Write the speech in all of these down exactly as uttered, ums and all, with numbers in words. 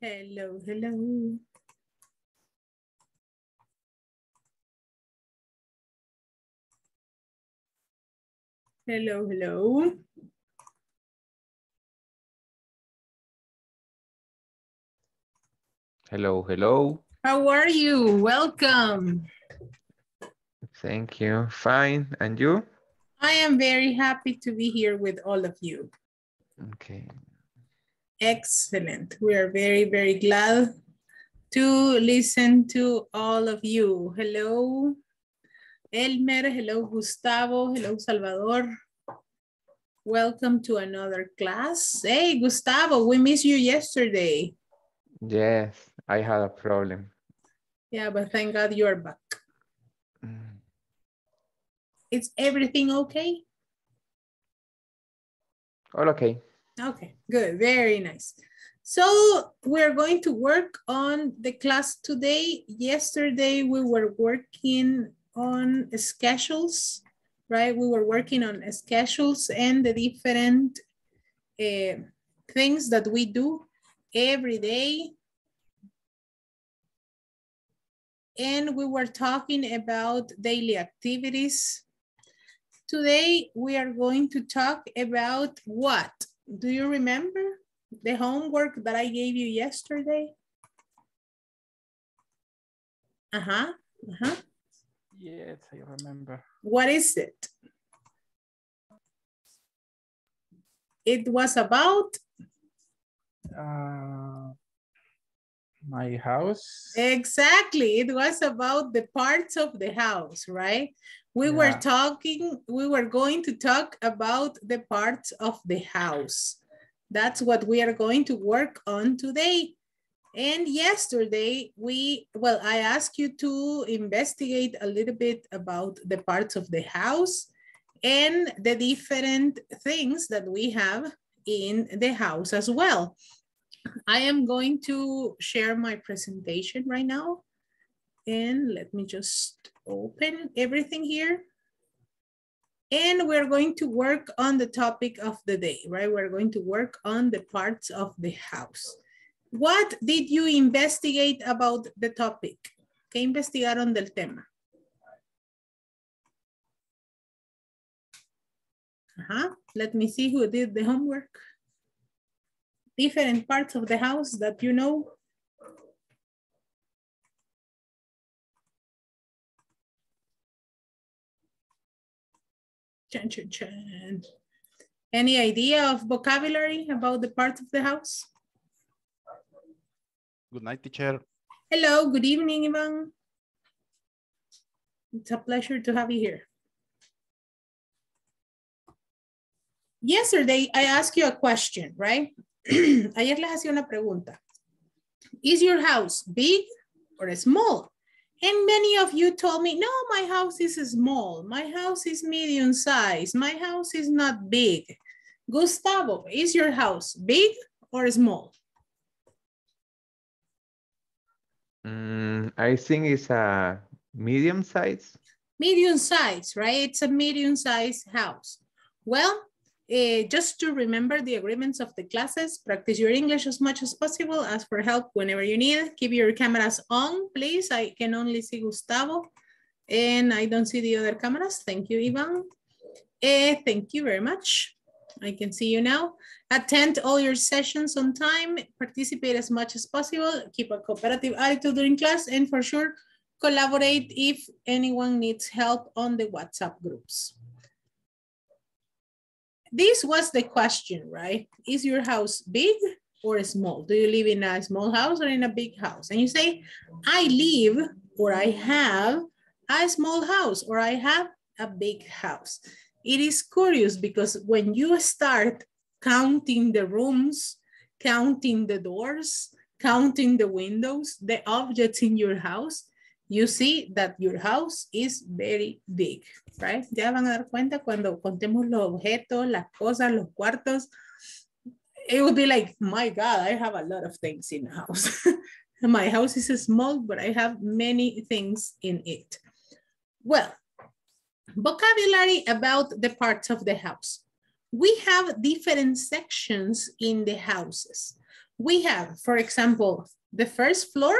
Hello, hello. Hello, hello. Hello, hello. How are you? Welcome. Thank you. Fine. And you? I am very happy to be here with all of you. Okay. Excellent. We are very, very glad to listen to all of you. Hello, Elmer. Hello, Gustavo. Hello, Salvador. Welcome to another class. Hey, Gustavo, we missed you yesterday. Yes, I had a problem. Yeah, but thank God you are back. Mm. Is everything okay? All okay. Okay, good, very nice. So we're going to work on the class today. Yesterday we were working on schedules, right? We were working on schedules and the different uh, things that we do every day. And we were talking about daily activities. Today we are going to talk about what? Do you remember the homework that I gave you yesterday? Uh-huh, uh-huh. Yes, I remember. What is it? It was about? Uh, my house. Exactly, it was about the parts of the house, right? We yeah. were talking, we were going to talk about the parts of the house. That's what we are going to work on today. And yesterday, we, well, I asked you to investigate a little bit about the parts of the house and the different things that we have in the house as well. I am going to share my presentation right now. And let me just open everything here. And we're going to work on the topic of the day, right? We're going to work on the parts of the house. What did you investigate about the topic? ¿Qué investigaron del tema? Uh-huh. Let me see who did the homework. Different parts of the house that you know. Chan, chan, chan. Any idea of vocabulary about the parts of the house? Good night, teacher. Hello, good evening, Ivan. It's a pleasure to have you here. Yesterday, I asked you a question, right? Ayer les hacía una pregunta. Is your house big or small? And many of you told me, no, my house is small. My house is medium size. My house is not big. Gustavo, is your house big or small? Mm, I think it's a medium size. Medium size, right? It's a medium size house. Well, eh, just to remember the agreements of the classes, practice your English as much as possible, ask for help whenever you need. Keep your cameras on, please. I can only see Gustavo and I don't see the other cameras. Thank you, Ivan. Eh, thank you very much. I can see you now. Attend all your sessions on time, participate as much as possible, keep a cooperative attitude during class, and for sure, collaborate if anyone needs help on the WhatsApp groups. This was the question, right? Is your house big or small? Do you live in a small house or in a big house? And you say, I live or I have a small house or I have a big house. It is curious because when you start counting the rooms, counting the doors, counting the windows, the objects in your house, you see that your house is very big, right? Ya van a dar cuenta cuando contemos los objetos, las cosas, los cuartos. It would be like, my God, I have a lot of things in the house. My house is small, but I have many things in it. Well, vocabulary about the parts of the house. We have different sections in the houses. We have, for example, the first floor,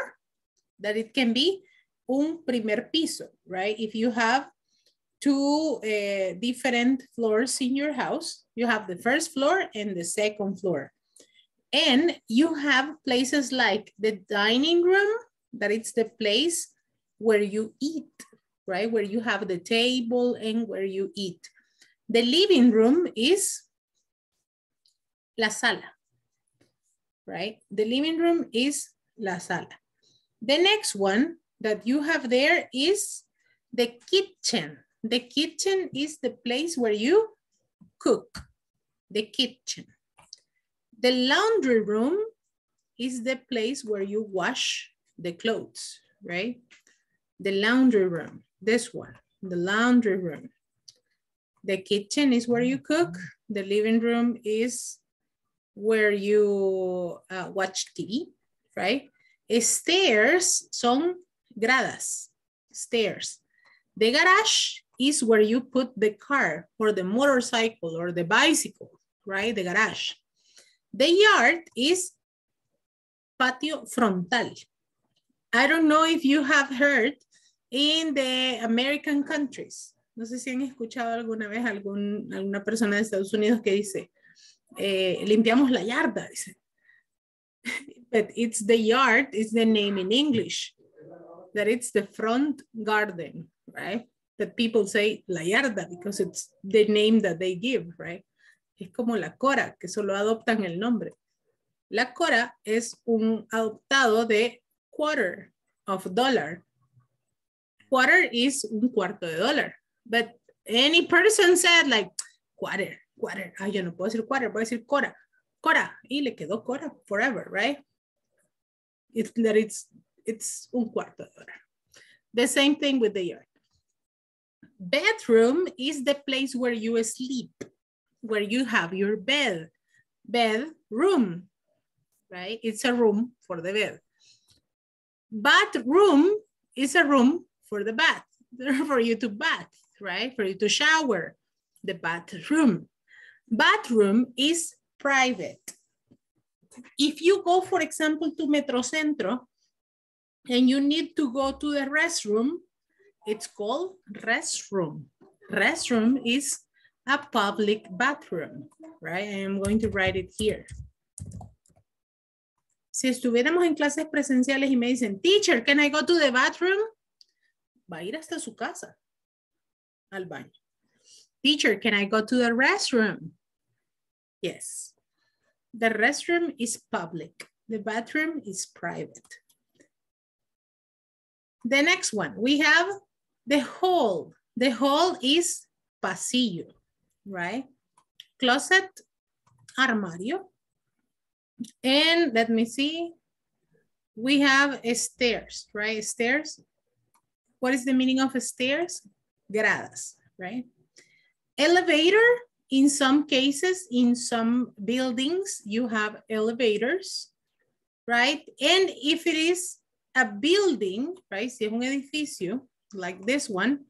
that it can be un primer piso, right? If you have two uh, different floors in your house, you have the first floor and the second floor. And you have places like the dining room, that it's the place where you eat, right? Where you have the table and where you eat. The living room is la sala, right? The living room is la sala. The next one that you have there is the kitchen. The kitchen is the place where you cook, the kitchen. The laundry room is the place where you wash the clothes, right? The laundry room, this one, the laundry room. The kitchen is where you cook. The living room is where you uh, watch T V, right? Stairs son gradas, stairs. The garage is where you put the car or the motorcycle or the bicycle, right? The garage. The yard is patio frontal. I don't know if you have heard in the American countries. No sé si han escuchado alguna vez algún, alguna persona de Estados Unidos que dice, eh, limpiamos la yarda, dice. But it's the yard, it's the name in English. That it's the front garden, right? That people say la yarda because it's the name that they give, right? Es como la Cora, que solo adoptan el nombre. La Cora es un adoptado de quarter of dollar. Quarter is un cuarto de dólar. But any person said like, quarter, quarter. Ah, yo no puedo decir quarter, voy a decir Cora. Cora, y le quedó Cora forever, right? It's that it's, it's un cuarto de hora. The same thing with the yard. Bedroom is the place where you sleep, where you have your bed. Bedroom, right? It's a room for the bed. Bathroom is a room for the bath, for you to bath, right? For you to shower, the bathroom. Bathroom is private. If you go, for example, to Metrocentro, and you need to go to the restroom, it's called restroom. Restroom is a public bathroom, right? I'm going to write it here. Si estuviéramos en clases presenciales y me dicen, teacher, can I go to the bathroom? Va a ir hasta su casa, al baño. Teacher, can I go to the restroom? Yes. The restroom is public. The bathroom is private. The next one, we have the hall. The hall is pasillo, right? Closet, armario. And let me see, we have a stairs, right? Stairs. What is the meaning of a stairs? Gradas, right? Elevator, in some cases, in some buildings, you have elevators, right? And if it is a building, right? Si es un edificio, like this one,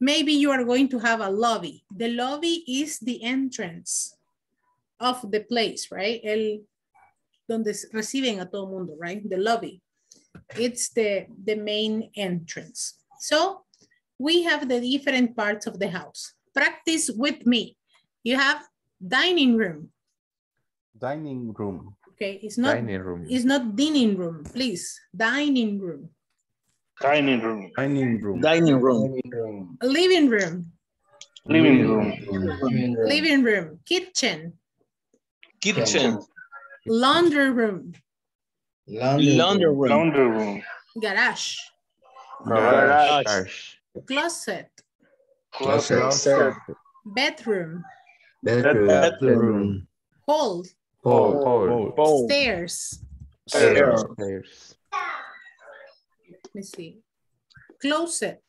maybe you are going to have a lobby. The lobby is the entrance of the place, right? El, donde reciben a todo mundo, right? The lobby. It's the, the main entrance. So we have the different parts of the house. Practice with me. You have dining room. Dining room. Okay, it's not dining room. It's not dining room, please. Dining room. Dining room. Dining room. Dining room. Living room. Living room. Living room. Kitchen. Kitchen. Laundry room. Laundry room. Laundry room. Garage. Garage. Closet. Closet. Bedroom. Bedroom. Hall. Pole, pole, pole. Stairs. Stairs. Stairs. Let me see. Closet.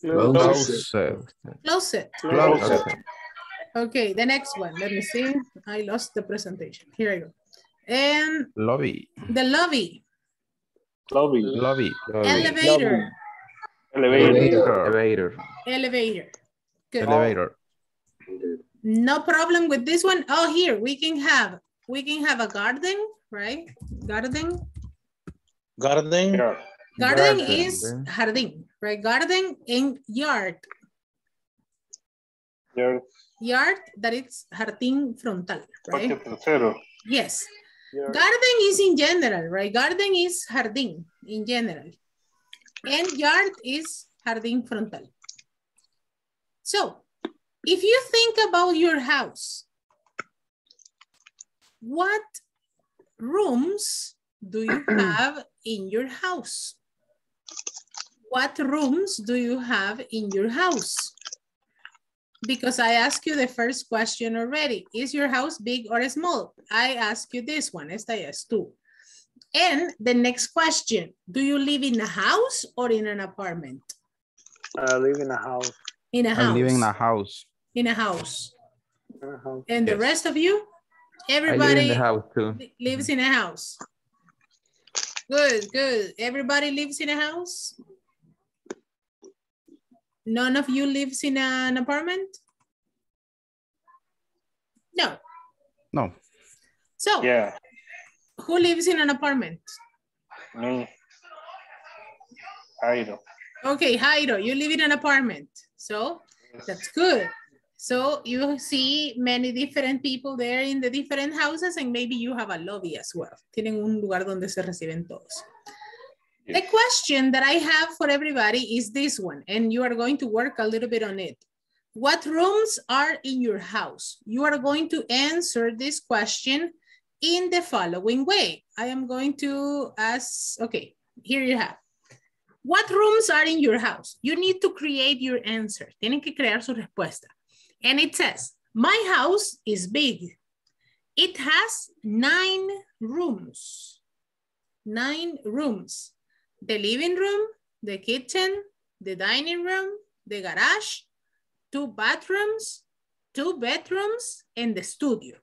Closet. Closet. Closet. Okay, the next one. Let me see. I lost the presentation. Here I go. And lobby. The lobby. Lobby. Lobby. Lobby. Elevator. Lobby. Elevator. Elevator. Elevator. Good. Elevator. No problem with this one. Oh, here we can have we can have a garden, right? Gardening. Gardening. Yeah. Gardening, garden is jardín, right? Gardening in yard. Yard. Yard, that is jardín frontal, right? Yes. Yard. Garden is in general, right? Garden is jardín in general. And yard is jardín frontal. So, if you think about your house, what rooms do you have in your house? What rooms do you have in your house? Because I asked you the first question already. Is your house big or small? I asked you this one. Esta es tú. And the next question, do you live in a house or in an apartment? I live in a house. In a house. I live in a house. In a house. In a house. And yes. The rest of you? Everybody I live in the house too. Lives in a house. Good, good. Everybody lives in a house? None of you lives in an apartment? No. No. So, yeah. Who lives in an apartment? Me. Jairo. Okay, Jairo, you live in an apartment. So, that's good. So you see many different people there in the different houses and maybe you have a lobby as well. Tienen un lugar donde se reciben todos. Yes. The question that I have for everybody is this one, and you are going to work a little bit on it. What rooms are in your house? You are going to answer this question in the following way. I am going to ask, okay, here you have. What rooms are in your house? You need to create your answer. Tienen que crear su respuesta. And it says, my house is big. It has nine rooms. Nine rooms. The living room, the kitchen, the dining room, the garage, two bathrooms, two bedrooms, and the studio.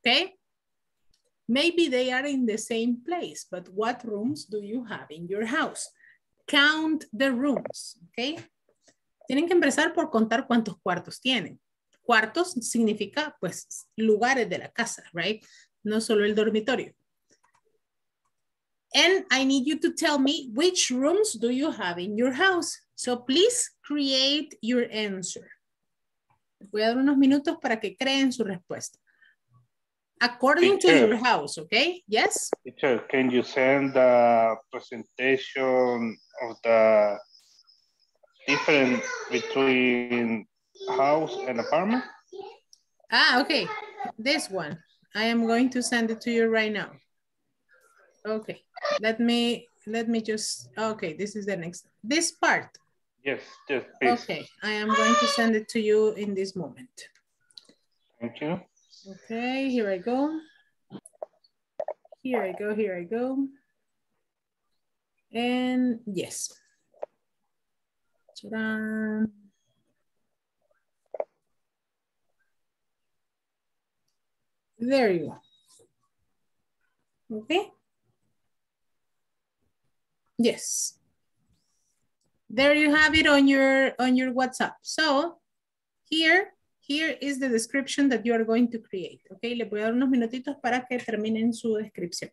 Okay? Maybe they are in the same place, but what rooms do you have in your house? Count the rooms, okay? Tienen que empezar por contar cuántos cuartos tienen. Cuartos significa, pues, lugares de la casa, right? No solo el dormitorio. And I need you to tell me which rooms do you have in your house. So please create your answer. Voy a dar unos minutos para que creen su respuesta. According Peter, to your house, okay? Yes? Teacher, can you send the presentation of the difference between house and apartment? Ah, okay. This one. I am going to send it to you right now. Okay. Let me, let me just, okay, this is the next, this part. Yes, yes, please. Okay, I am going to send it to you in this moment. Thank you. Okay, here I go. Here I go, here I go. And yes. Ta-da. There you go. Okay. Yes. There you have it on your on your WhatsApp. So here, here is the description that you are going to create. Okay, le voy a dar unos minutitos para que terminen su descripción.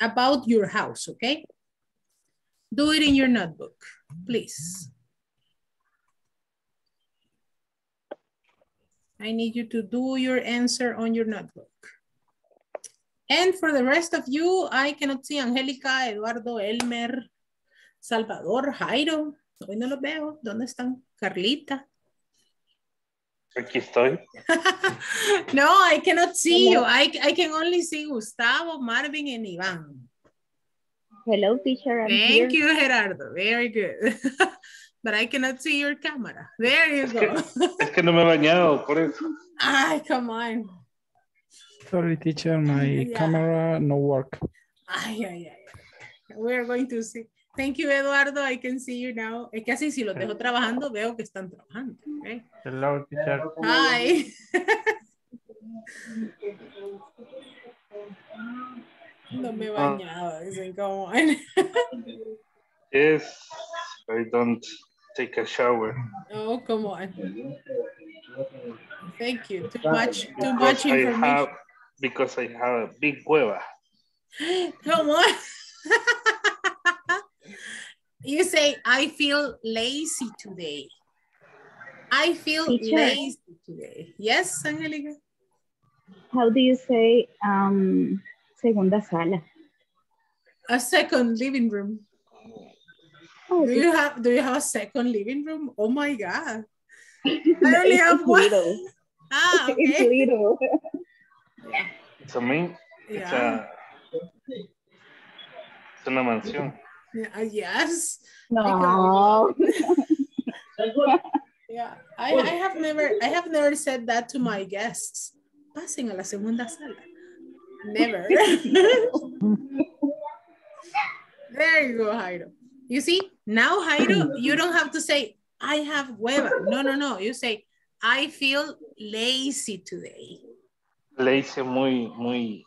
About your house, okay? Do it in your notebook, please. I need you to do your answer on your notebook. And for the rest of you, I cannot see Angélica, Eduardo, Elmer, Salvador, Jairo. Hoy no los veo. ¿Dónde están? Carlita. Aquí estoy. No, I cannot see Hello. you. I, I can only see Gustavo, Marvin, and Iván. Hello, teacher. I'm Thank here. you, Gerardo. Very good. But I cannot see your camera. There you es go. Que, es que no me he bañado, por eso. Ay, come on. Sorry, teacher. My yeah. camera no work. Ay, ay, ay. We're going to see. Thank you, Eduardo. I can see you now. Es que así, si los dejo trabajando, veo que están trabajando. Okay? Hello, teacher. Hi. No me bañaba, dicen, come on. Yes, I don't take a shower. Oh, come on. Thank you. Too much, too much information. I have, because I have a big cueva. Come on. You say, I feel lazy today. I feel Teacher. lazy today. Yes, Angelica? How do you say um, segunda sala? A second living room. Oh, do you have do you have a second living room? Oh my God. I only have one. Little. Ah, okay. It's little. Yeah. It's a mean. It's yeah. a it's una mansión. Yeah, yes. No. Yeah. I, I have never I have never said that to my guests. Pasen a la segunda sala. Never. There you go, Jairo. You see, now Jairo, you don't have to say, I have hueva. No, no, no. You say, I feel lazy today. Lazy muy, muy,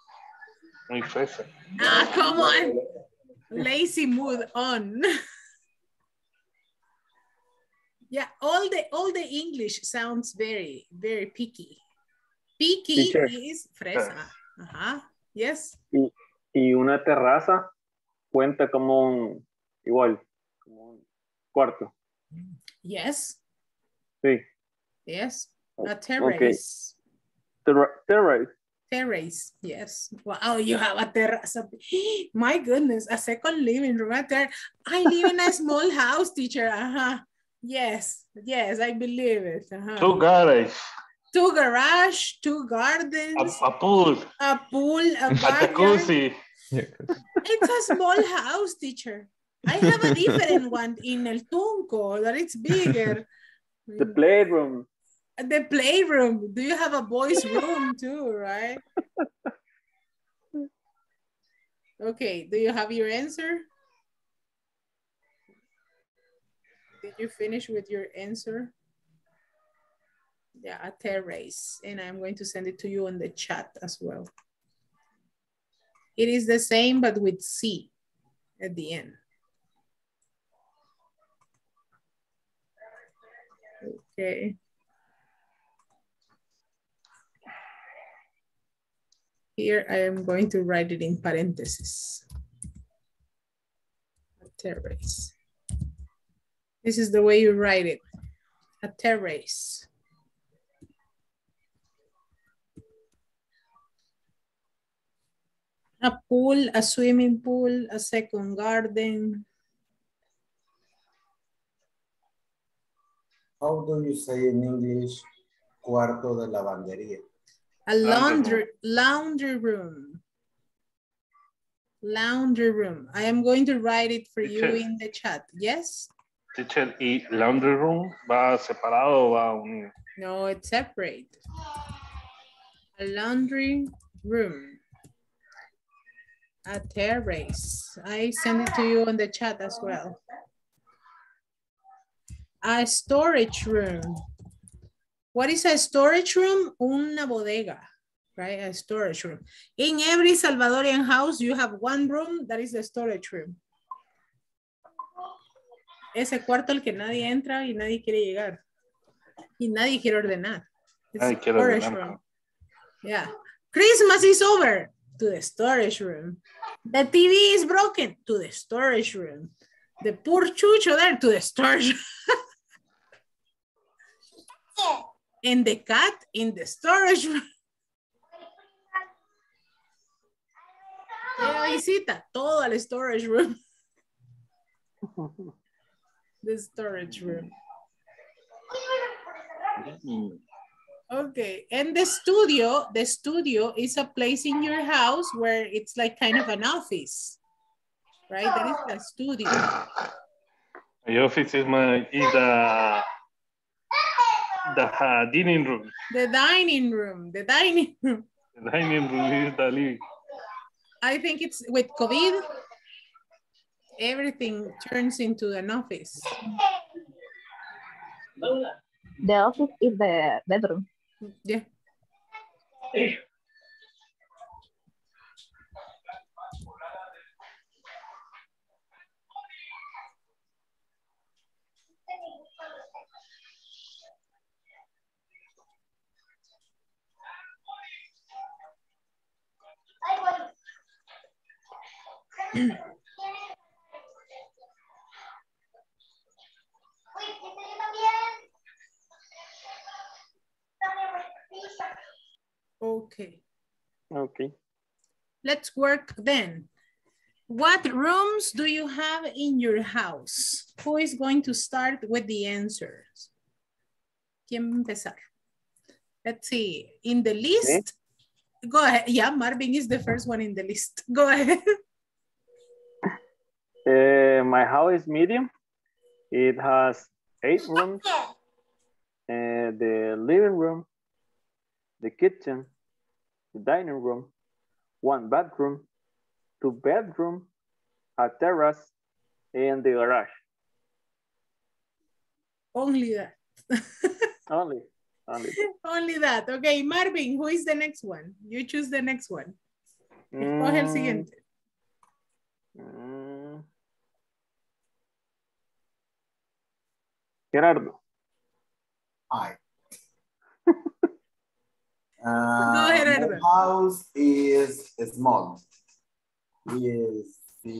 muy fresa. Ah, come on. Lazy mood on. Yeah, all the, all the English sounds very, very picky. Picky Teacher. is fresa. Uh-huh. Yes. Y, y una terraza cuenta como un, igual, como un cuarto. Yes. Sí. Yes. A terrace. Okay. Ter terrace. Terrace, yes. Wow, you have a terrace. My goodness, a second living room. I live in a small house, Teacher. Uh-huh. Yes, yes, I believe it. Uh-huh. Two garages. Two garage, two gardens. A, a pool. A pool, a jacuzzi. It's a small house, Teacher. I have a different one in El Tunco that it's bigger. The playroom. The playroom. Do you have a boys' room too, right? Okay, do you have your answer? Did you finish with your answer? Yeah, a terrace. And I'm going to send it to you on the chat as well. It is the same, but with C at the end. Okay. Here I am going to write it in parentheses. A terrace. This is the way you write it. A terrace. A pool, a swimming pool, a second garden. How do you say in English, cuarto de lavandería? A laundry, laundry room. Laundry room. I am going to write it for Teacher. you in the chat. Yes? Teacher, ¿y laundry room va separado o va unido? No, it's separate. A laundry room. A terrace. I send it to you in the chat as well. A storage room. What is a storage room? Una bodega, right? A storage room. In every Salvadorian house, you have one room that is the storage room. Ese cuarto al que nadie entra y nadie quiere llegar. Y nadie quiere ordenar. It's a storage room. Yeah. Christmas is over. To the storage room. The T V is broken. To the storage room. The poor chucho there. To the storage room. And the cat in the storage room. Ella visita todo al storage room. The storage room. Okay, and the studio, the studio is a place in your house where it's like kind of an office, right? That is the studio. The office is my, is the... The uh, dining room. The dining room. The dining room. The dining room is the living. I think it's with COVID, everything turns into an office. The office is the bedroom. Yeah. Okay. Okay. Let's work then. What rooms do you have in your house? Who is going to start with the answers? ¿Quién va a empezar? Let's see. In the list, okay. Go ahead. Yeah, Marvin is the first one in the list. Go ahead. Uh, my house is medium. It has eight rooms. Uh, the living room, the kitchen, the dining room, one bathroom, two bedroom, a terrace, and the garage. Only that. Only. Only. Only that. Okay, Marvin, who is the next one? You choose the next one. Escoge mm. el siguiente. Mm. Gerardo. Hi. uh, Gerardo. My house is small. Is the,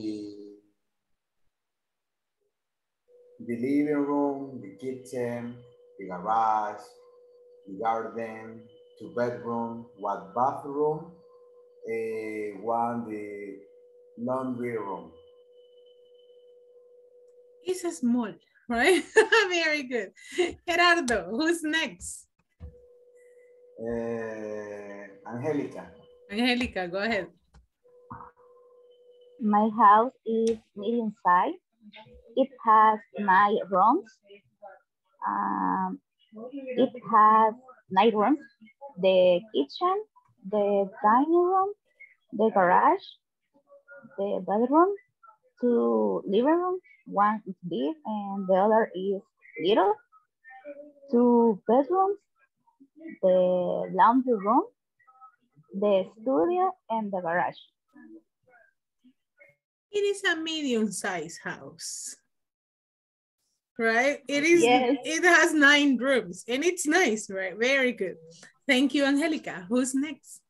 the living room, the kitchen, the garage, the garden, two bedroom, one bathroom, uh, one the laundry room. It's a small, right? Very good. Gerardo, who's next? Uh, Angelica. Angelica, go ahead. My house is medium size. It has nine rooms. Um, it has nine rooms. The kitchen, the dining room, the garage, the bedroom, two living rooms. One is big and the other is little. Two bedrooms, the laundry room, the studio, and the garage. It is a medium-sized house, right? It is. Yes. It has nine rooms, and it's nice, right? Very good. Thank you, Angelica. Who's next?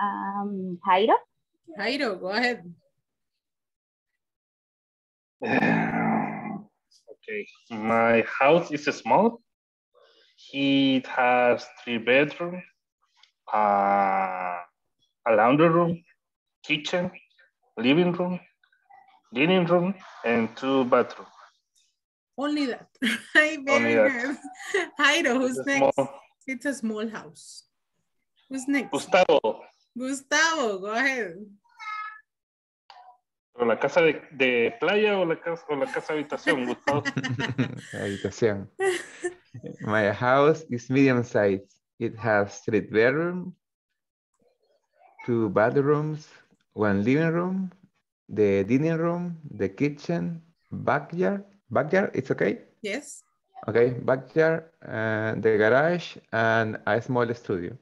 Um, Jairo. Jairo, go ahead. Okay, my house is small. It has three bedrooms, uh, a laundry room, kitchen, living room, dining room, and two bathrooms. Only that. Very Only good. That. Jairo, who's it's next? Small. It's a small house. Who's next? Gustavo. Gustavo, go ahead. ¿O la casa de, de playa o la casa, o la casa habitación, Gustavo? Habitación. My house is medium size. It has three bedrooms, two bathrooms, one living room, the dining room, the kitchen, backyard. Backyard, it's okay? Yes. Okay, backyard, uh, the garage, and a small studio.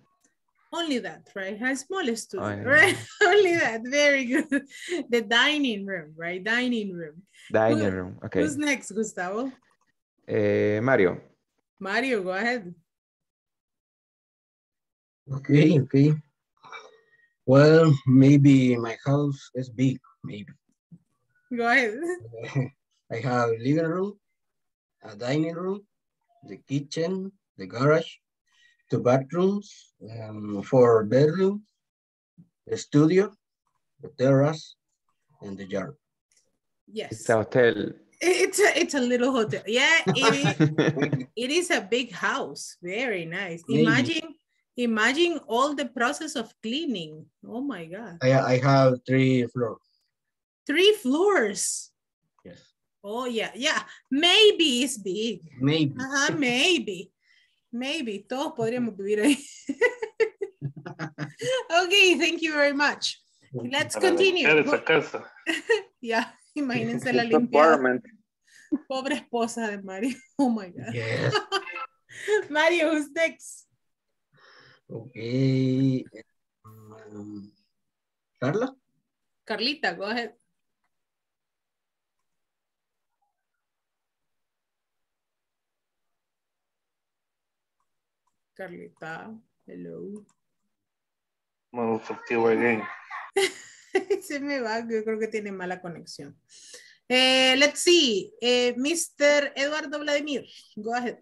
Only that, right? A small studio, Only right? That. Only that, very good. The dining room, right? Dining room. Dining Who, room, okay. Who's next, Gustavo? Uh, Mario. Mario, go ahead. Okay, okay. Well, maybe my house is big, maybe. Go ahead. I have a living room, a dining room, the kitchen, the garage, two bathrooms, um, four bedrooms, the studio, the terrace, and the yard. Yes. It's a hotel. It's a, it's a little hotel. Yeah, it is, it is a big house. Very nice. Maybe. Imagine. Imagine all the process of cleaning. Oh my God. I, I have three floors. Three floors? Yes. Oh yeah, yeah. Maybe it's big. Maybe. Uh-huh, maybe. Maybe. Todos podríamos vivir ahí. Okay, thank you very much. Let's continue. Yeah, imagínense la limpieza. Pobre esposa de Mario. Oh my God. Yes. Mario, who's next? Okay, um, Carla? Carlita, go ahead. Carlita, hello. Motherfucker again. Se me va, yo creo que tiene mala conexión. Eh, let's see, eh, mister Eduardo Vladimir, go ahead.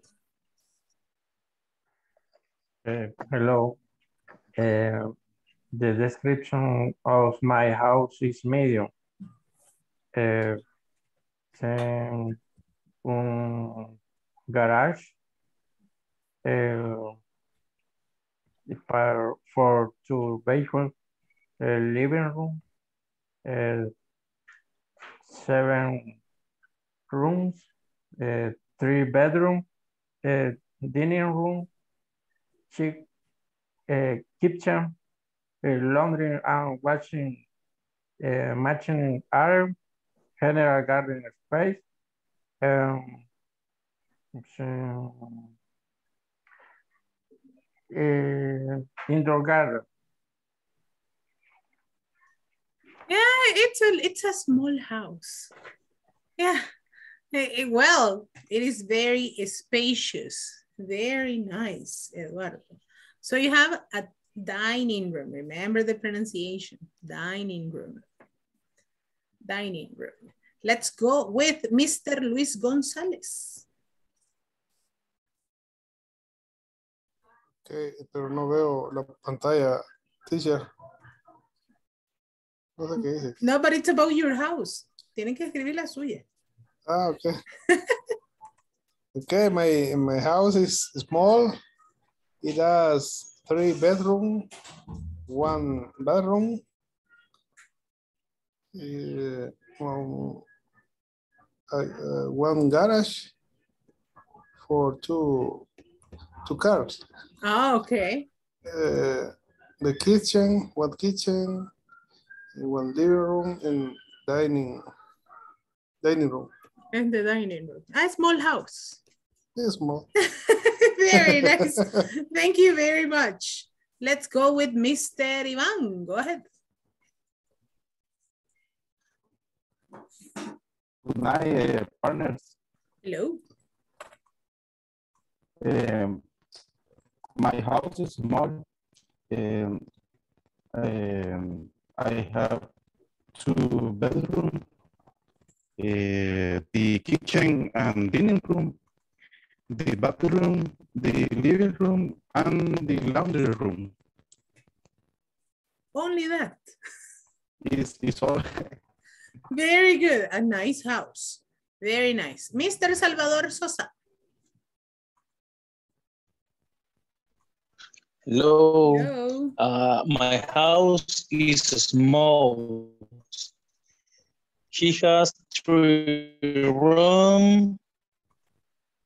Uh, hello. Uh, the description of my house is medium. Uh, ten, un garage. Uh, for, for two bedrooms, uh, living room, uh, seven rooms, uh, three bedroom, uh, dining room, chic, uh, kitchen, uh, laundry and washing, uh, matching area, general garden space, um, so, Uh, indoor garden. Yeah, it's a it's a small house. Yeah, it, it, well, it is very spacious, very nice, Eduardo. So you have a dining room. Remember the pronunciation, dining room, dining room. Let's go with Mister Luis González. Okay, pero no veo la pantalla, teacher. No sé qué dice. No, but it's about your house. Tienen que escribir la suya. Ah, okay. Okay, my, my house is small. It has three bedroom, one bedroom, uh, one, uh, one garage for two Two cars. Oh, okay. Uh, the kitchen, one kitchen, one living room, and dining, dining room. And the dining room. A small house. It's small. Very nice. Thank you very much. Let's go with Mister Ivan. Go ahead. Good night, partners. Hello. Um, My house is small. Um, um, I have two bedrooms, uh, the kitchen and dining room, the bathroom, the living room, and the laundry room. Only that. It's, it's all. Very good. A nice house. Very nice. Mister Salvador Sosa. Hello. Hello. Uh, my house is small. She has three rooms,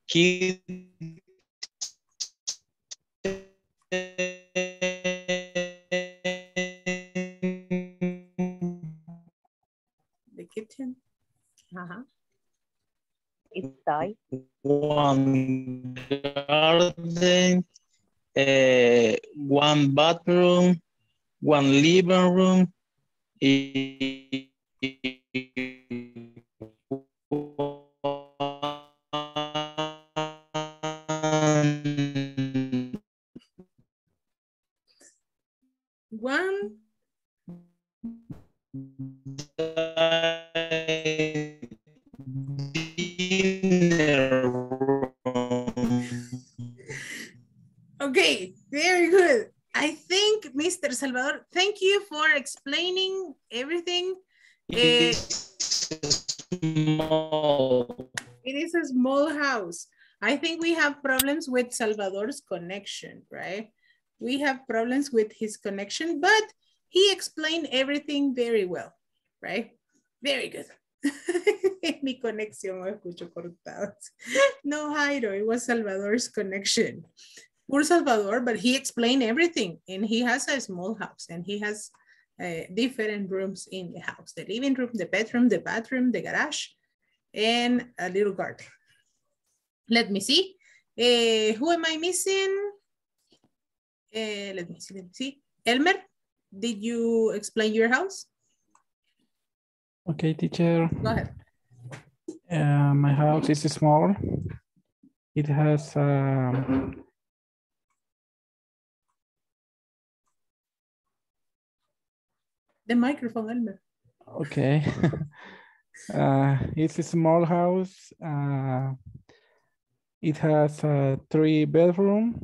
kitchen, the kitchen. Uh-huh. Inside. One garden. Uh, one bathroom, one living room, one dinner room. Okay, very good. I think, Mister Salvador, thank you for explaining everything. It is a small house. I think we have problems with Salvador's connection, right? We have problems with his connection, but he explained everything very well, right? Very good. Mi conexión me escucho cortadas. No, Jairo, it was Salvador's connection. Poor Salvador, but he explained everything, and he has a small house, and he has uh, different rooms in the house, the living room, the bedroom, the bathroom, the garage, and a little garden. Let me see. Uh, who am I missing? Uh, let me see, let me see. Elmer, did you explain your house? Okay, teacher. Go ahead. Uh, my house is small. It has... Um, the microphone, Elmer. Okay. Uh, it's a small house. Uh, it has uh, three bedrooms,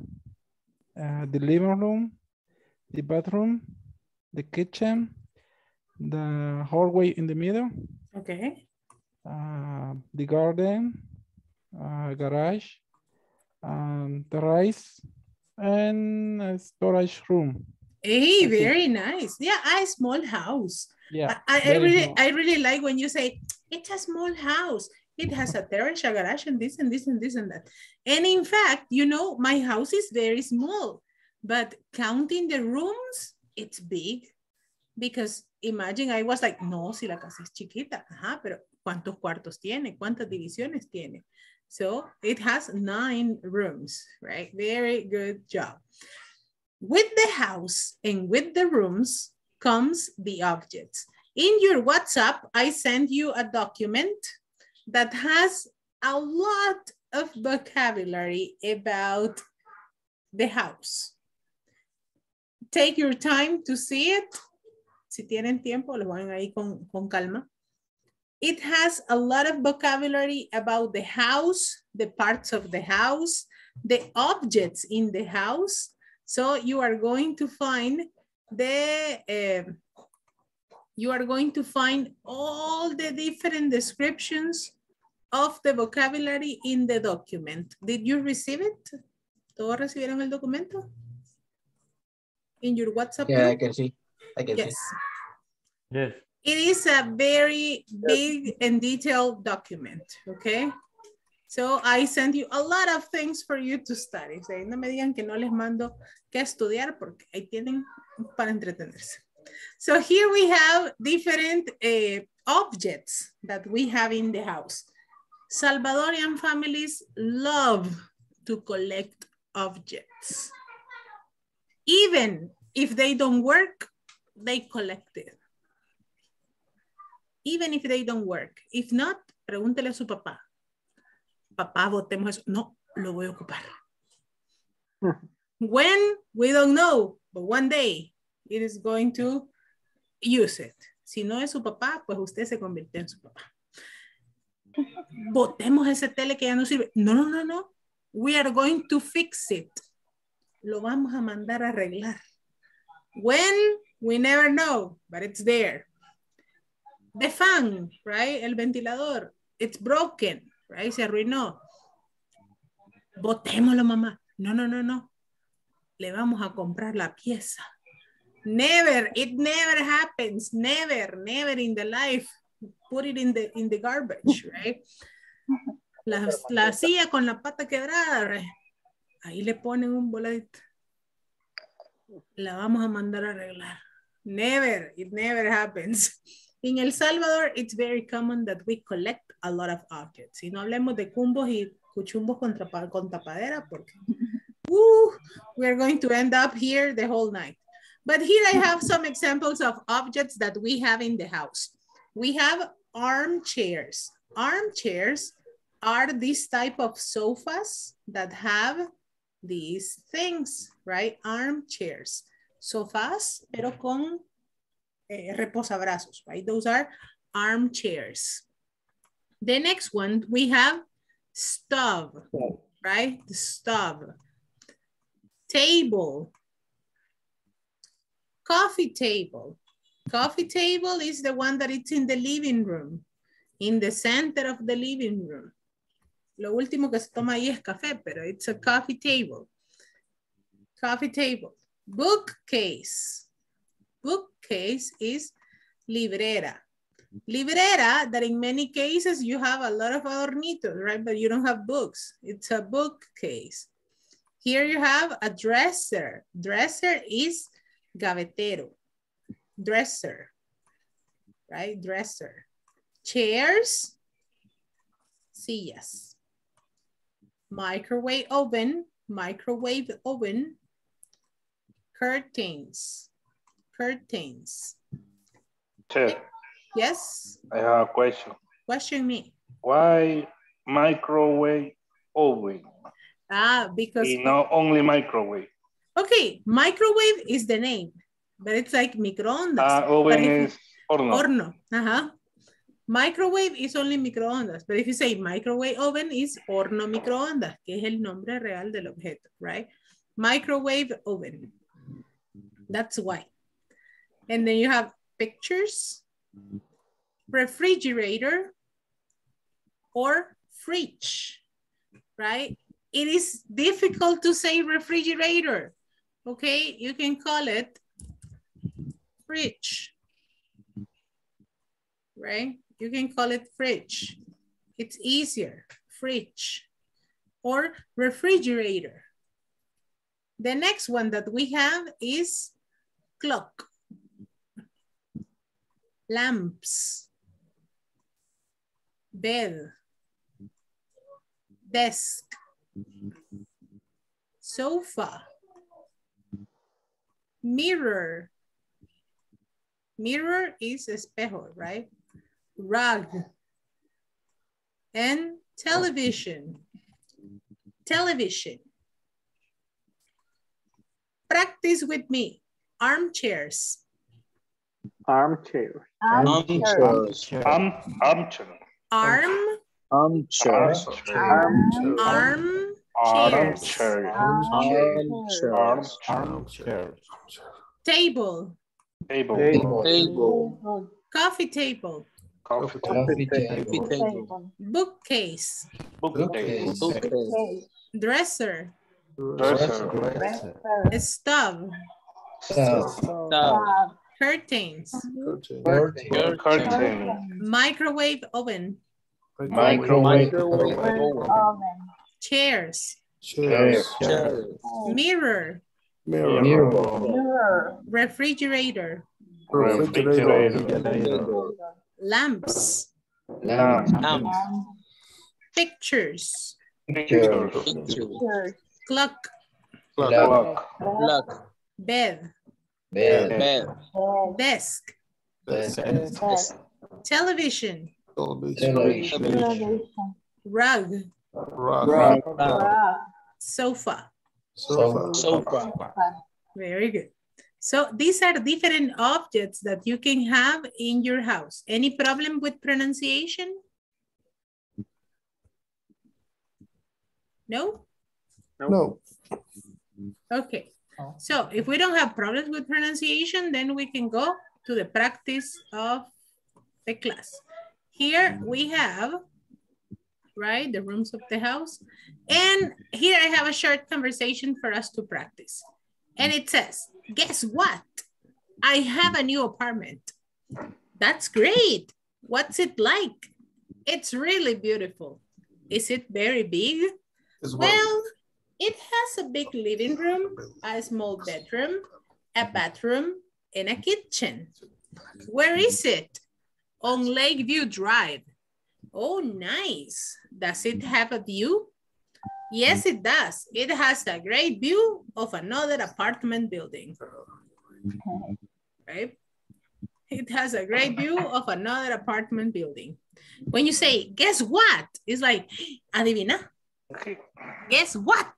uh, the living room, the bathroom, the kitchen, the hallway in the middle. Okay. Uh, the garden, uh, garage, um, terrace, and a storage room. Hey, very nice. Yeah, a small house. Yeah, I, I really small. I really like when you say, it's a small house. It has a terrace, a garage, and this and this and this and that. And in fact, you know, my house is very small, but counting the rooms, it's big. Because imagine, I was like, no, si la casa es chiquita. Ajá, pero ¿cuántos cuartos tiene? ¿Cuántas divisiones tiene? So it has nine rooms, right? Very good job. With the house and with the rooms comes the objects. In your WhatsApp, I sent you a document that has a lot of vocabulary about the house. Take your time to see it. Si tienen tiempo, lo van ahí con, con calma. It has a lot of vocabulary about the house, the parts of the house, the objects in the house. So you are going to find the, uh, you are going to find all the different descriptions of the vocabulary in the document. Did you receive it? ¿Todos recibieron el documento? In your WhatsApp? Yeah, group? I can see. I can yes. see. Yes. It is a very big and detailed document, okay? So I sent you a lot of things for you to study. O sea, no me digan que no les mando que estudiar porque ahí tienen para entretenerse. So here we have different uh, objects that we have in the house. Salvadorian families love to collect objects. Even if they don't work, they collect it. Even if they don't work. If not, pregúntele a su papá. Papá, botemos eso. No, lo voy a ocupar. When? We don't know. But one day, it is going to use it. Si no es su papá, pues usted se convierte en su papá. Botemos ese tele que ya no sirve. No, no, no, no. We are going to fix it. Lo vamos a mandar a arreglar. When? We never know, but it's there. The fan, right? El ventilador. It's broken, right? Se arruinó. Botémoslo, mamá. No, no, no, no. Le vamos a comprar la pieza. Never. It never happens. Never, never in the life. Put it in the, in the garbage, right? La, la silla con la pata quebrada, right? Ahí le ponen un voladito. La vamos a mandar a arreglar. Never. It never happens. In El Salvador, it's very common that we collect a lot of objects. Si no hablemos de cumbos y cuchumbos con, con tapadera, porque woo, we're going to end up here the whole night. But here I have some examples of objects that we have in the house. We have armchairs. Armchairs are these type of sofas that have these things, right? Armchairs. Sofás, pero con... Eh, reposabrazos, right? Those are armchairs. The next one, we have stove, right? The stove. Table. Coffee table. Coffee table is the one that it's in the living room, in the center of the living room. Lo último que se toma ahí es café, pero it's a coffee table. Coffee table. Bookcase. Bookcase is librera. Librera, that in many cases you have a lot of adornitos, right? But you don't have books. It's a bookcase. Here you have a dresser. Dresser is gavetero. Dresser, right? Dresser. Chairs, sillas. Microwave oven, microwave oven. Curtains. Curtains. Sure. Yes? I have a question. Question me. Why microwave oven? Ah, because... You know, only microwave. Okay, microwave is the name. but it's like microondas. Uh, oven is horno. horno. Uh-huh. Microwave is only microondas, but if you say microwave oven is horno microondas, que es el nombre real del objeto, right? Microwave oven. That's why. And then you have pictures, refrigerator, or fridge, right? It is difficult to say refrigerator, okay? You can call it fridge, right? You can call it fridge. It's easier, fridge or refrigerator. The next one that we have is clock, lamps, bed, desk, sofa, mirror. Mirror is espejo, right? Rug, and television. Television. Practice with me. Armchairs. Armchairs. Armchairs. Armchairs. Arm. Arm chairs. Arm. Arm. Chairs. Arm chairs. Table. Table. Table. Table. Coffee table. Coffee, Coffee table. table. table. Bookcase. Bookcase. Bookcase. Dresser. Dresser. Dresser. Dresser. Stove. Stove. Stove. Curtains. Curtains. Curtains. Curtains. Microwave oven. Microwave oven. Chairs. Chairs. Chairs. Mirror. Mirror. Mirror. Mirror. Refrigerator. Refrigerator. Refrigerator. Lamps. Lamps. Lamps. Pictures. Pictures. Pictures. Clock. Clock. Clock. Clock. Bed. Bed. Bed. Desk. Desk. Desk. Television. Television. Television. Rug. Rug. Rug. Rug. Sofa. Sofa. Sofa. Very good. So these are different objects that you can have in your house. Any problem with pronunciation? No? No. Okay. So if we don't have problems with pronunciation, then we can go to the practice of the class. Here we have, right, the rooms of the house. And here I have a short conversation for us to practice. And it says, guess what? I have a new apartment. That's great. What's it like? It's really beautiful. Is it very big? Well, it has a big living room, a small bedroom, a bathroom, and a kitchen. Where is it? On Lakeview Drive. Oh, nice. Does it have a view? Yes, it does. It has a great view of another apartment building. Right? It has a great view of another apartment building. When you say, guess what? It's like, adivina. Guess what?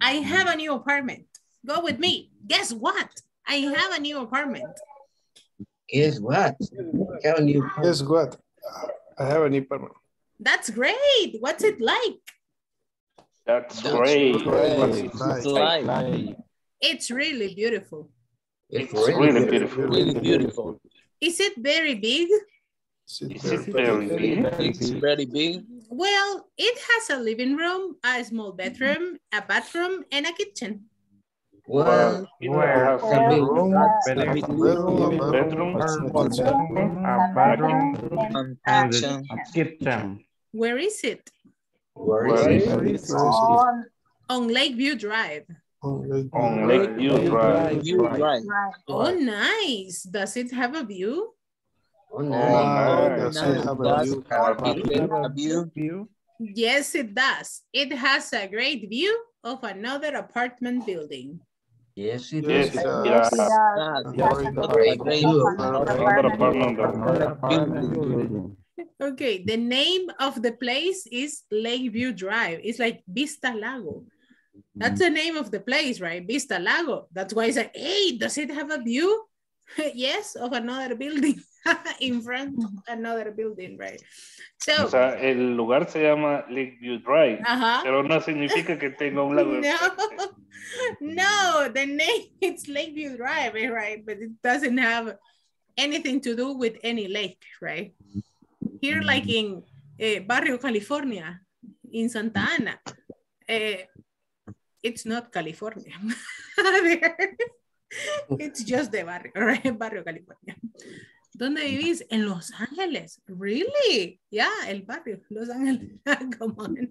I have a new apartment. Go with me. Guess what? I have a new apartment. Guess what? I have a new apartment. Guess what? I have a new apartment. That's great. What's it like? That's, That's great. great. It's, it's, like. it's really beautiful. It's, it's really, really beautiful. Really beautiful. Is it very big? Is it very, very big? big? It's very big. Well, it has a living room, a small bedroom, a bathroom, and a kitchen. Well, it has a living room, a bedroom, a bathroom, and a kitchen. Where is it? Where is Where is it? Is it? On, on Lakeview Drive. On Lakeview Drive. Drive. Oh, nice. Does it have a view? Oh, nice. Does it have a view? A view? view? Yes, it does. It has a great view of another apartment building. Yes, it yes, does. Uh, yes, it does. Okay, the name of the place is Lakeview Drive. It's like Vista Lago. That's the name of the place, right? Vista Lago. That's why I said, hey, does it have a view? Yes, of another building. In front of another building, right? So, o sea, el lugar se llama Lakeview Drive, uh-huh. pero no significa que tenga un lago. No, no, the name, it's Lakeview Drive, right? But it doesn't have anything to do with any lake, right? Here, like in uh, Barrio California, in Santa Ana, uh, it's not California. It's just the barrio, right? Barrio California. ¿Dónde vivís? En Los Ángeles. Really? Yeah, el barrio, Los Ángeles. Come on.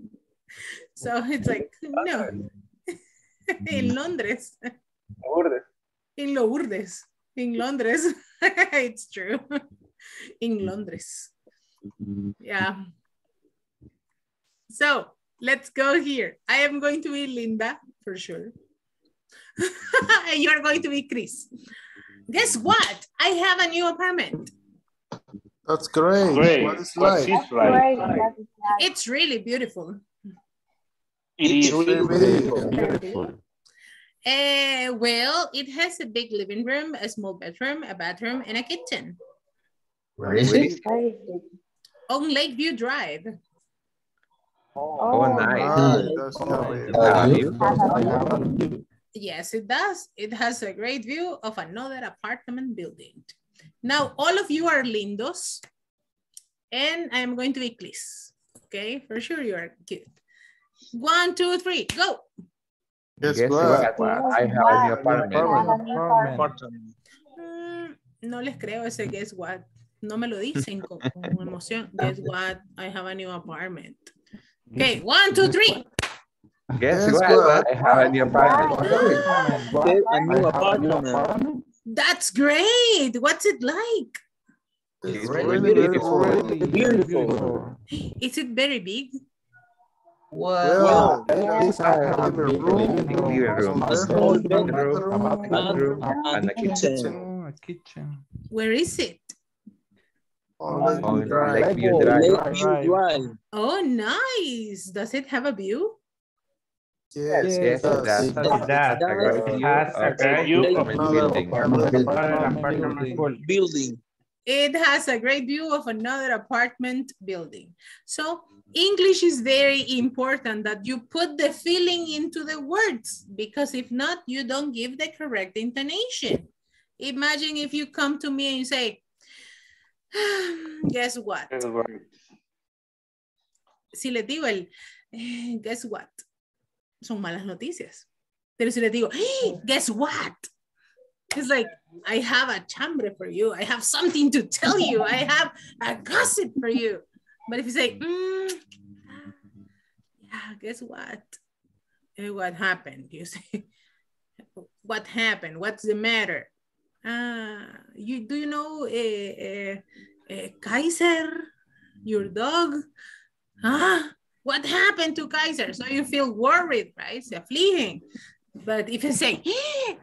So it's like, no. In Londres. Lourdes. In Lourdes. In Londres. It's true. In Londres. Yeah. So let's go here. I am going to be Linda for sure. And you're going to be Chris. Guess what? I have a new apartment. That's great. great. What is life? That's great. It's really beautiful. It is really beautiful. beautiful. Uh, well, it has a big living room, a small bedroom, a bathroom, and a kitchen. Where is it? On Lakeview Drive. Oh, oh nice. nice. Yes, it does. It has a great view of another apartment building. Now, all of you are lindos, and I'm going to be Chris. Okay, for sure you are cute. One, two, three, go. Yes, yes well, well, I have a new apartment. Mm, no les creo ese guess what. No me lo dicen con, con emoción. Guess what, I have a new apartment. Okay, one, two, three. Guess what? What? I have a new apartment. A new apartment. That's great. What's it like? It's, it's really, beautiful. really beautiful. Is it very big? Well, well yes, I have a big room, a small bedroom, a bathroom, and a kitchen. kitchen. Where is it? Oh, oh, Lakeview Drive. Oh, nice. Does it have a view? Yes, yes, that's that. It has a great view of another apartment building. So English is very important that you put the feeling into the words, because if not, you don't give the correct intonation. Imagine if you come to me and you say, guess what? Si les digo el, guess what? Son malas noticias. Pero si les digo, hey, guess what? It's like, I have a chambre for you. I have something to tell you. I have a gossip for you. But if you say, mm, yeah, guess what? What happened? You say, what happened? What's the matter? Uh, you do you know uh, uh, uh, Kaiser, your dog? Huh? What happened to Kaiser? So you feel worried, right? Se afligen. But if you say, hey,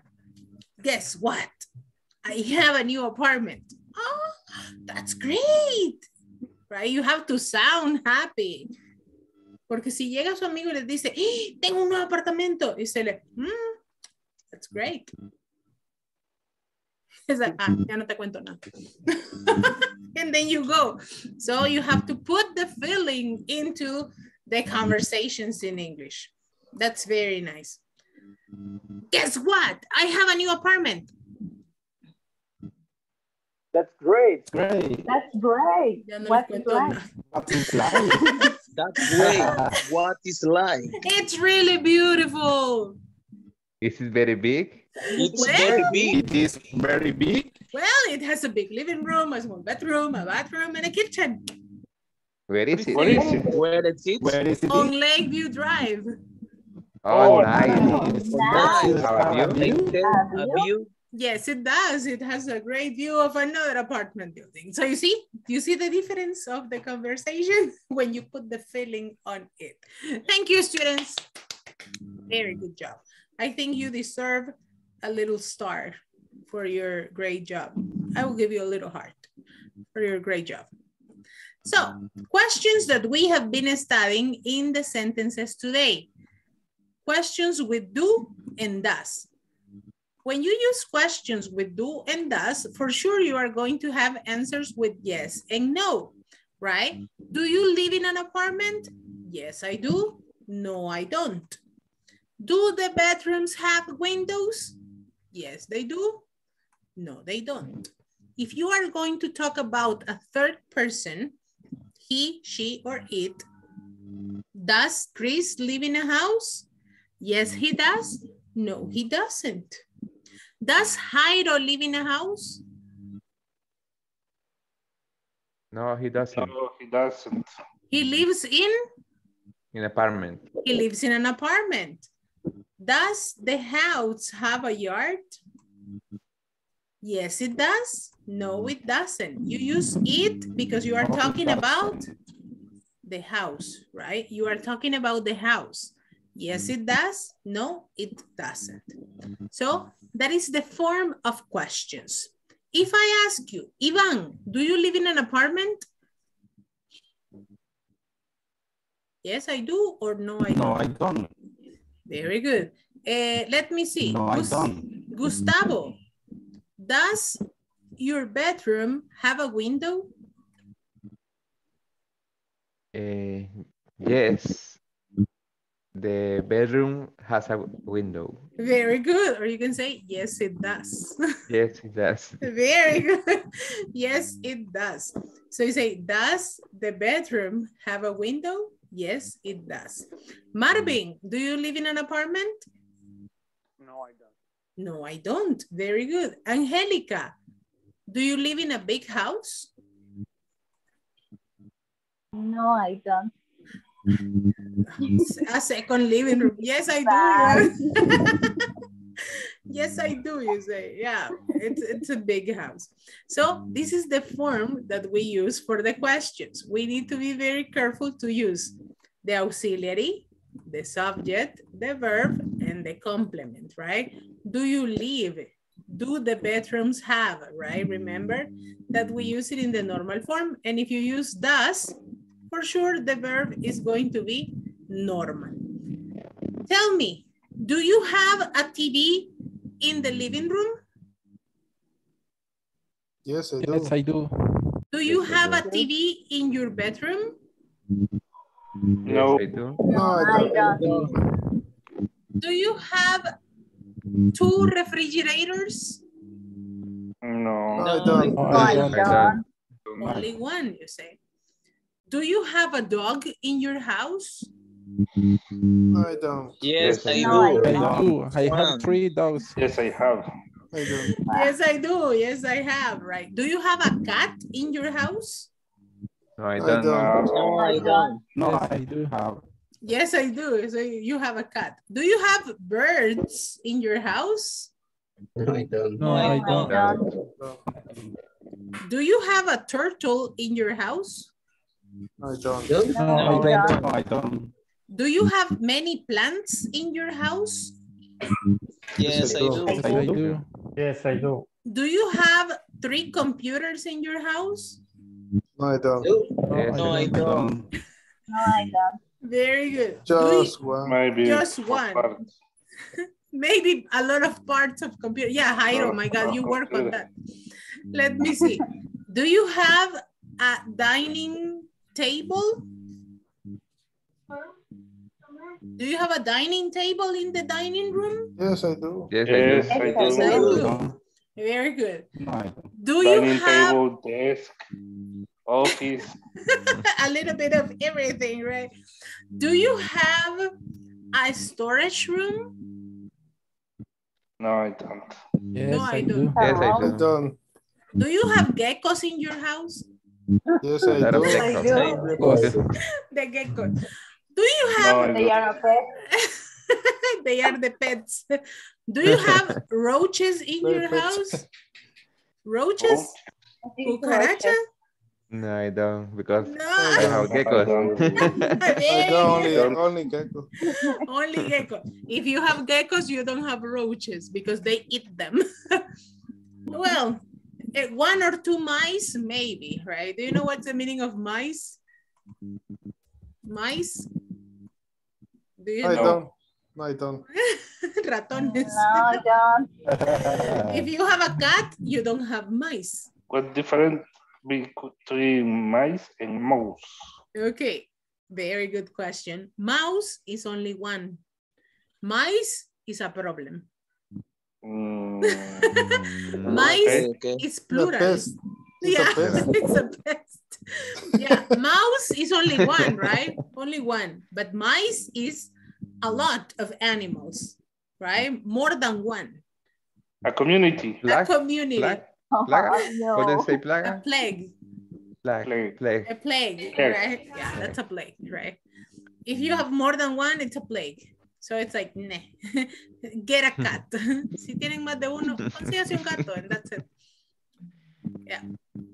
guess what? I have a new apartment. Oh, that's great, right? You have to sound happy. Porque si llega su amigo y les dice, hey, tengo un nuevo apartamento. Y se le, mm, that's great. It's like, ah, ya no te cuento nada. And then you go. So you have to put the feeling into the conversations in English. That's very nice. Guess what? I have a new apartment. That's great. Great. That's great. No what is life? What is life? That's great. What is life? It's really beautiful. This is very big. It's well, very big. It is very big. Well, it has a big living room, a small bedroom, a bathroom, and a kitchen. Where is it? Where is it? Where is it? Where is it? On Lakeview Drive. Oh, nice. Nice. Yes, it does. It has a great view of another apartment building. So you see, you see the difference of the conversation when you put the feeling on it. Thank you, students. Very good job. I think you deserve a little star for your great job. I will give you a little heart for your great job. So, questions that we have been studying in the sentences today. questions with do and does. When you use questions with do and does, for sure you are going to have answers with yes and no, right? Do you live in an apartment? Yes, I do. No, I don't. Do the bedrooms have windows? Yes, they do. No, they don't. If you are going to talk about a third person, he, she, or it, does Chris live in a house? Yes, he does. No, he doesn't. Does Jairo live in a house? No, he doesn't. No, he doesn't. He lives in? In an apartment. He lives in an apartment. Does the house have a yard? Yes, it does. No, it doesn't. You use it because you are talking about the house, right? You are talking about the house. Yes, it does. No, it doesn't. So that is the form of questions. If I ask you, Ivan, do you live in an apartment? Yes, I do, or no, I don't. No, I don't. Very good. Uh, let me see. No, Gus- I don't. Gustavo, does your bedroom have a window? Uh, yes. The bedroom has a window. Very good. Or you can say, yes, it does. Yes, it does. Very good. Yes, it does. So you say, does the bedroom have a window? Yes, it does. Marvin, do you live in an apartment? No, I don't. No, I don't. Very good. Angelica, do you live in a big house? No, I don't. A second living room. Yes, I do. Yes, I do, you say. Yeah, it's, it's a big house. So this is the form that we use for the questions. We need to be very careful to use the auxiliary, the subject, the verb, and the complement, right? Do you live? Do the bedrooms have, right? Remember that we use it in the normal form. And if you use does, for sure the verb is going to be normal. Tell me, do you have a T V in the living room? Yes, I do. Yes, I do. Do you yes, have a T V in your bedroom? No, yes, I do. No, I don't. Do you have two refrigerators? No, no, I don't. No, I don't. I don't. Only one, you say. Do you have a dog in your house? No, I don't. Yes, yes I, I do. I do. I have three dogs. Yes, I have. I do. Yes, I do. Yes, I have. Right. Do you have a cat in your house? No, I don't. No, I don't. No, I do have. Yes, I do. So you have a cat. Do you have birds in your house? No, I don't. No, I don't. Do you have a turtle in your house? I don't. No, I don't. I don't. Do you have many plants in your house? Yes, I do. Yes, I do. Yes, I do. Do you have three computers in your house? No, I don't. No, I don't. No, I don't. Very good. Just you, one. Maybe just one. Maybe a lot of parts of computer. Yeah, Jairo, my God, you work on that. Let me see. Do you have a dining table? Do you have a dining table in the dining room? Yes, I do. Yes, yes I, do. I, do. Yes, I do. Very good. Do dining you have... table, desk, office. A little bit of everything, right? Do you have a storage room? No, I don't. Yes, no, I, I do. do. Yes, I do. I don't. Do you have geckos in your house? Yes, I do. I do. The geckos. Do you have... No, they are a pet. They are the pets. Do you have roaches in your house? Roaches? Cucaracha? No, I don't, because no. I have geckos. I don't, only, only geckos. Only geckos. If you have geckos, you don't have roaches because they eat them. Well, one or two mice, maybe, right? Do you know what's the meaning of mice? Mice? Do you I know? Don't. No, I don't. Ratones. No, I don't. If you have a cat, you don't have mice. What difference between mice and mouse? Okay, very good question. Mouse is only one. Mice is a problem. Mm, mice okay, okay. is plural. It's yeah, a pest. It's a pest. Yeah, mouse is only one, right? Only one. But mice is a lot of animals, right? More than one. A community. Plague? A community. Plague? Plague? No. Couldn't say plague? A plague. Plague. Plague. A plague, plague, right? Yeah, that's a plague, right? If you have more than one, it's a plague. So it's like, nah, get a cat. Si tienen más de uno, consígase un gato, and that's it. Yeah.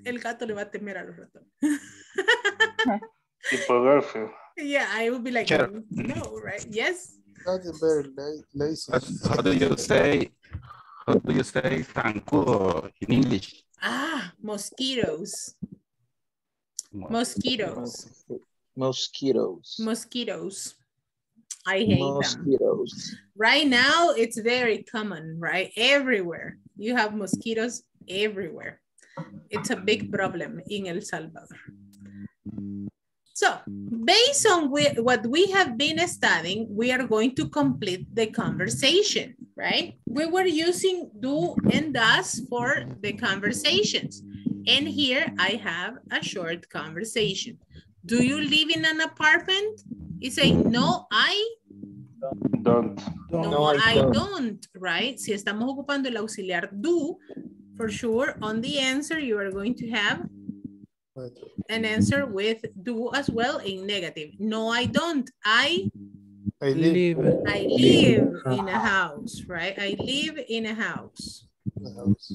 El gato le va a temer a los ratones. Tipo yeah, I would be like, sure. No, right? Yes? That's very lazy. How do you say, how do you say zancudo in English? Ah, mosquitoes. Mosquitoes. Mosquitoes. Mosquitoes. I hate mosquitoes. Them. Right now, it's very common, right? Everywhere. You have mosquitoes everywhere. It's a big problem in El Salvador. So, based on we, what we have been studying, we are going to complete the conversation, right? We were using do and does for the conversations. And here I have a short conversation. Do you live in an apartment? It's saying, no, I don't. No, no I, I don't. don't, right? Si estamos ocupando el auxiliar do, for sure, on the answer, you are going to have an answer with do as well in negative. No, I don't. I, I live. I live in a house, right? I live in a house. A house.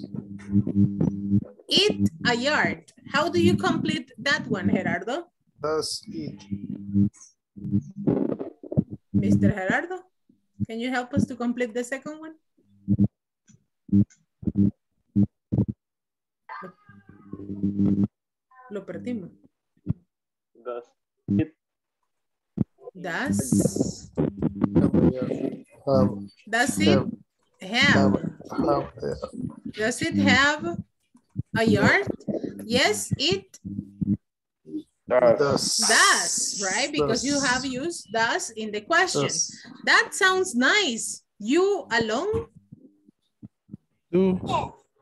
Eat a yard. How do you complete that one, Gerardo? Does eat. Mister Gerardo, can you help us to complete the second one? Lo perdimos. Does it? Does? Um, does it have? Um, does it have a yard? Yes, it. Does. Does, right? Because does. You have used does in the question. Does. That sounds nice. You alone? Do.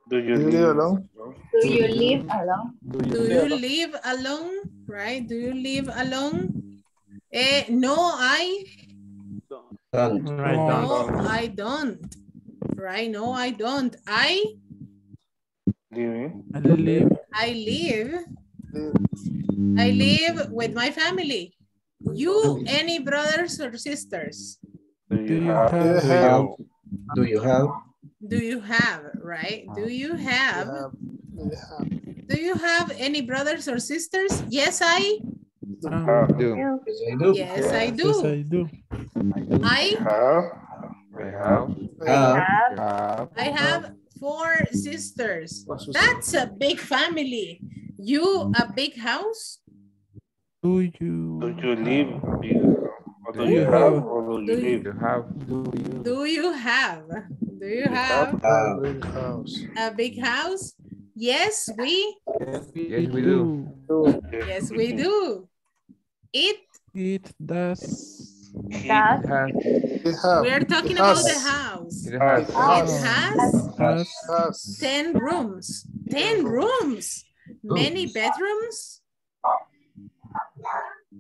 Do you live alone? Do you live alone? Do you live alone? Right? Do you live alone? Eh, no, I don't. No, I don't. Right? No, I don't. I live. I live. I live with my family. You, any brothers or sisters? Do you have? Do you have? Do you have, do you have right? Do you have, do you have? Do you have any brothers or sisters? Yes, I do. Yes, I do. I do. I have. I have. I have. I have four sisters. That's a big family. You a big house? Do you do you live? Do you have or do you live? Do you have? Do you have a big house? A big house? Yes, we. Yes, we do. Yes, we do. It. It does. It has. We are talking about the house. It has ten rooms. Ten rooms. Many bedrooms.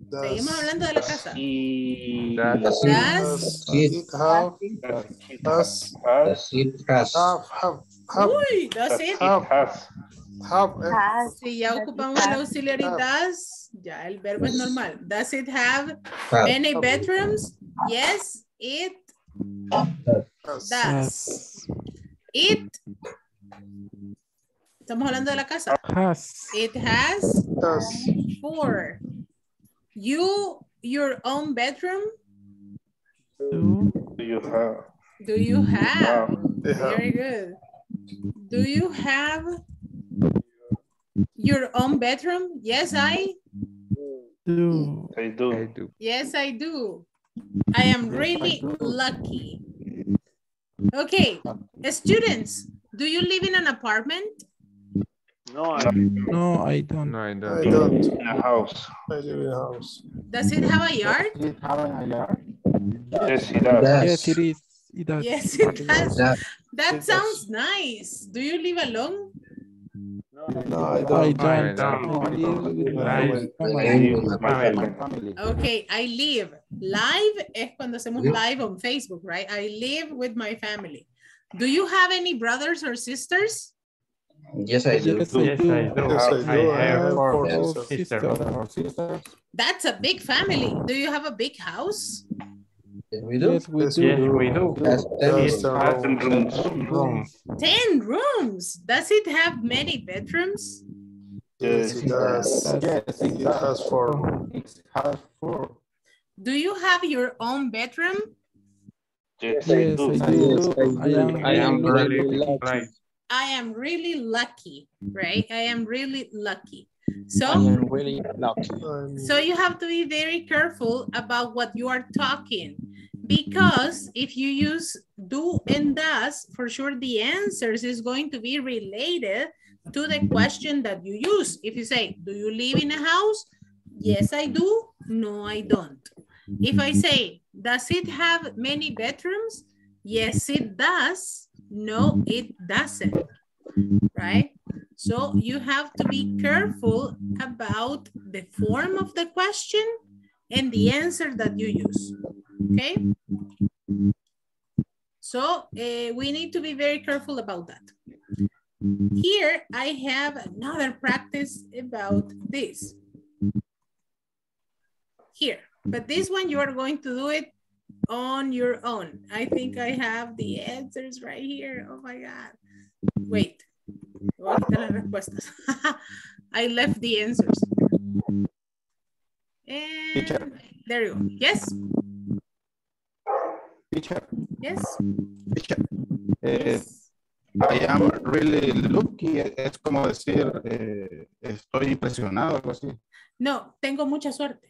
Does, Seguimos hablando de la casa. Does, does, it have, does, does it has? Have, have, have, Uy, does it have? Have, have, have si ya ocupamos la auxiliar y does, ya el verbo es normal. Does it have, have many bedrooms? Yes, it does. does. It. Estamos hablando de la casa. Has. It has does. Four. You, your own bedroom? Do you have? Do you have? have. Very good. Do you have your own bedroom? Yes, I do. I do. Yes, I do. I am really lucky. Okay, students, do you live in an apartment? No, I don't. No, I don't. No, I don't. I don't. In a house. I live in a house. Does it have a yard? Does it have a yard? Yes, it does. Yes, it is. It does. Yes, it does. That, that sounds nice. Do you live alone? No, I don't. I don't. Okay, I live. Live es cuando hacemos live on Facebook, right? I live with my family. Do you have any brothers or sisters? Yes, I do. Yes, I do. I have four sisters. That's a big family. Do you have a big house? Yes, we do. Yes, we do. Yes, we do. Yes, yes, ten rooms. rooms. Ten rooms. Does it have many bedrooms? Yes, it does. Yes, it has four. It has four. Do you have your own bedroom? Yes, yes I do. I, do. I, am, I am really lucky. I am really lucky, right? I am really lucky. So, I'm really lucky. So you have to be very careful about what you are talking, because if you use do and does, for sure the answers is going to be related to the question that you use. If you say, do you live in a house? Yes, I do. No, I don't. If I say, does it have many bedrooms? Yes, it does. No, it doesn't, right? So you have to be careful about the form of the question and the answer that you use, okay? So uh, we need to be very careful about that. Here I have another practice about this. Here, but this one you are going to do it on your own. I think I have the answers right here. Oh my God. Wait. I left the answers. And teacher. There you go. Yes. Teacher. Yes. Teacher. Yes. Eh, I am really lucky. Es como decir, eh, estoy impresionado, algo así. No, tengo mucha suerte.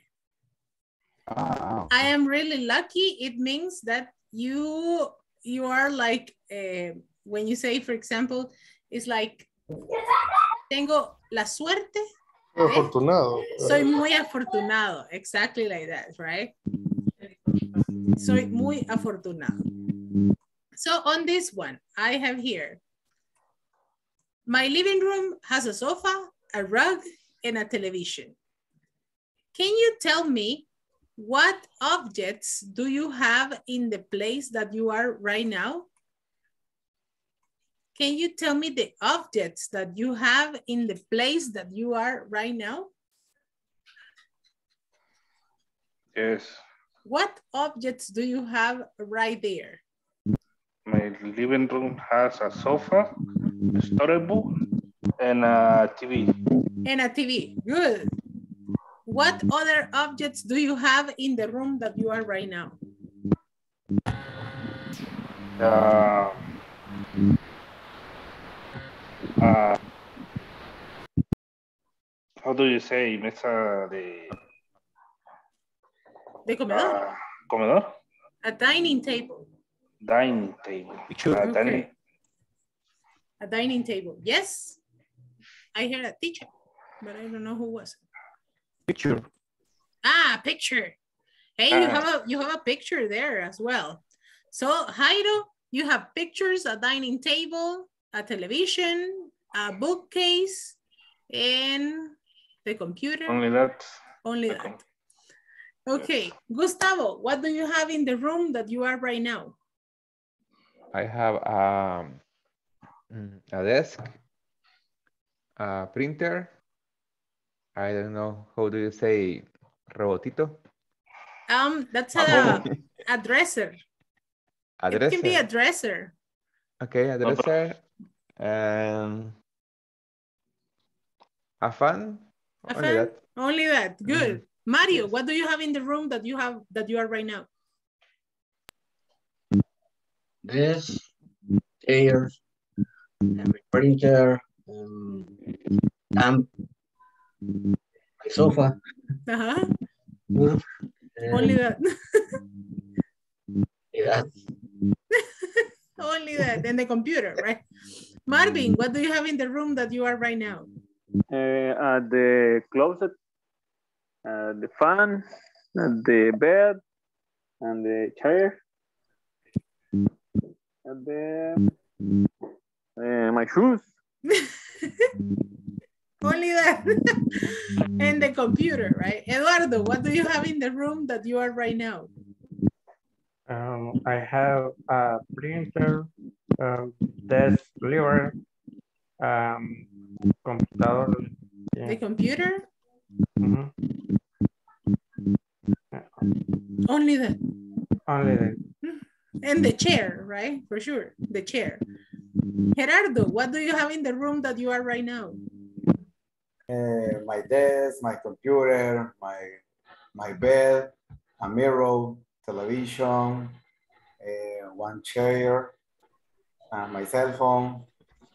Ah, okay. I am really lucky. It means that you you are like, uh, when you say, for example, it's like, tengo la suerte. Muy afortunado. Soy muy afortunado. Exactly like that, right? Soy muy afortunado. So on this one, I have here, my living room has a sofa, a rug, and a television. Can you tell me what objects do you have in the place that you are right now? Can you tell me the objects that you have in the place that you are right now? Yes. What objects do you have right there? My living room has a sofa, a storybook, and a T V. And a T V, good. What other objects do you have in the room that you are right now? Uh, uh, how do you say mesa de... De comedor. Uh, comedor? A dining table. Dining table. A, okay. dining. a dining table, yes. I heard a teacher, but I don't know who was it. Picture. Ah, picture. Hey, uh, you have a you have a picture there as well. So, Jairo, you have pictures, a dining table, a television, a bookcase, and the computer. Only that. Only that. Okay, yes. Gustavo, what do you have in the room that you are right now? I have um, a desk, a printer. I don't know, how do you say robotito? Um, that's a, a dresser. A dresser. It can be a dresser. Okay, a dresser. Um, a fan? A fan? Only that. Only that. Good. Mm-hmm. Mario, what do you have in the room that you have that you are right now? This air, printer, um, amp. My sofa. Uh-huh. Only that. that. Only that, then the computer, right? Marvin, what do you have in the room that you are right now? Uh, uh, the closet, uh, the fan, uh, the bed, and the chair. And the, uh, my shoes. Only that. And the computer, right? Eduardo, what do you have in the room that you are right now? Um, I have a printer, uh, desk, lever, um, computer. Yeah. The computer? Mm-hmm. Only that. Only that. And the chair, right? For sure, the chair. Gerardo, what do you have in the room that you are right now? Uh, my desk, my computer, my my bed, a mirror, television, uh, one chair, uh, my cell phone,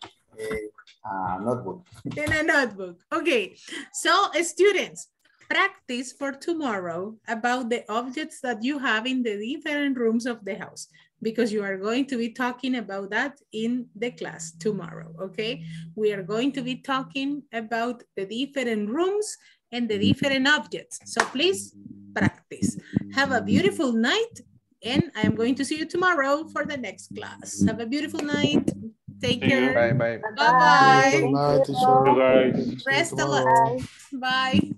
uh, a notebook. And a notebook. Okay, so uh, students, practice for tomorrow about the objects that you have in the different rooms of the house, because you are going to be talking about that in the class tomorrow, okay? We are going to be talking about the different rooms and the different objects. So please practice. Have a beautiful night, and I am going to see you tomorrow for the next class. Have a beautiful night. Take see care. You. Bye bye. Bye bye. Good night, teacher. Bye. Rest a lot. Bye.